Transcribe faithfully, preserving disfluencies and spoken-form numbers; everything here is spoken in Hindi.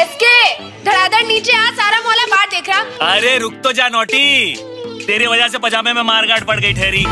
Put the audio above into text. एसके धड़ाधड़ नीचे आ, सारा मोहल्ला बाहर देख रहा। अरे रुक तो जा नोटी, तेरी वजह से पजामे में मारगाट पड़ गई ठहरी।